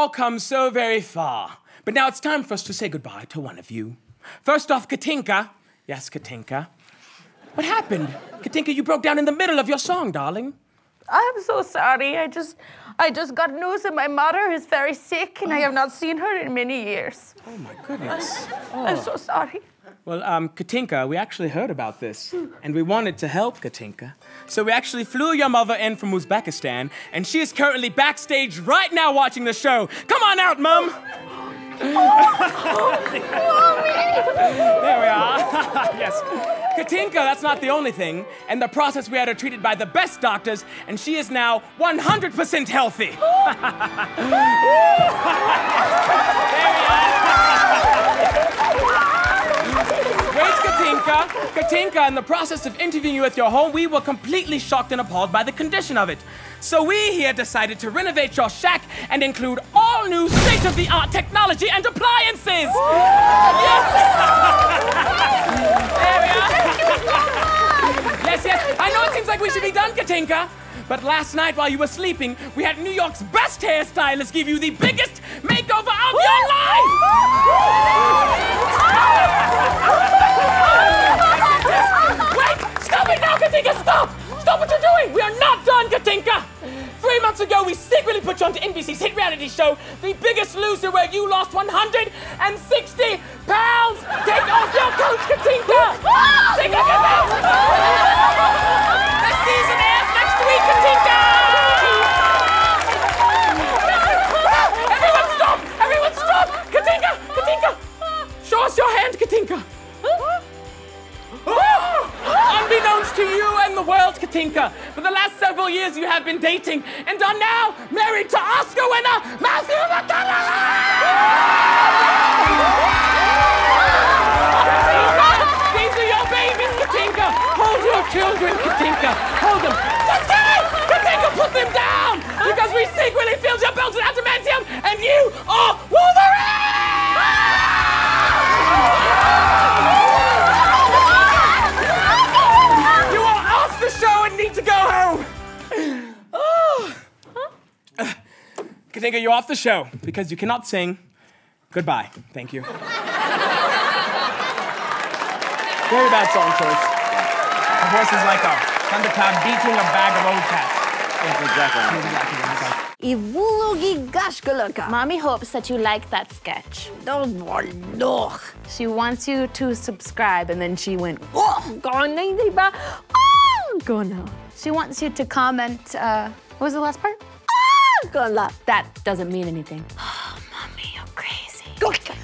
all come so very far. But now it's time for us to say goodbye to one of you. First off, Katinka. Yes, Katinka. What happened? Katinka, you broke down in the middle of your song, darling. I'm so sorry. I just got news that my mother is very sick and I have not seen her in many years. Oh, my goodness. Oh. I'm so sorry. Well, Katinka, we actually heard about this and we wanted to help Katinka. So we actually flew your mother in from Uzbekistan and she is currently backstage right now watching the show. Come on out, Mom. Oh, there we are. Yes. Katinka, that's not the only thing. In the process, we had her treated by the best doctors, and she is now 100% healthy. There we are. Where's Katinka? Katinka, in the process of interviewing you at your home, we were completely shocked and appalled by the condition of it. So we here decided to renovate your shack and include all new state-of-the-art technology and appliances. Yes. There we are. Yes, yes. I know it seems like we should be done, Katinka. But last night while you were sleeping, we had New York's best hairstylist give you the biggest makeover of your life. Yes. Wait! Stop it now, Katinka! Stop! Stop what you're doing! We are not done, Katinka! 3 months ago, we secretly put you onto NBC's hit reality show, The Biggest Loser, where you lost 160 pounds! Take off your coat, Katinka! Take off your coat! The season airs next week, Katinka! Everyone stop! Everyone stop! Katinka! Katinka! Show us your hand, Katinka! Unbeknownst to you and the world, Katinka, for the last several years you have been dating and are now married to Oscar winner Matthew McConaughey! These are your babies, Katinka! Hold your children, Katinka! Hold them! Katinka, put them down! Because we secretly filled your belts with adamantium and you are Wolverine! Katinka, you're off the show because you cannot sing. Goodbye. Thank you. Very bad song choice. Her voice is like a thundercloud beating a bag of old cats. Yes, exactly. Mommy hopes that you like that sketch. She wants you to subscribe and then she went, she wants you to comment, what was the last part? That doesn't mean anything. Oh, Mommy, you're crazy.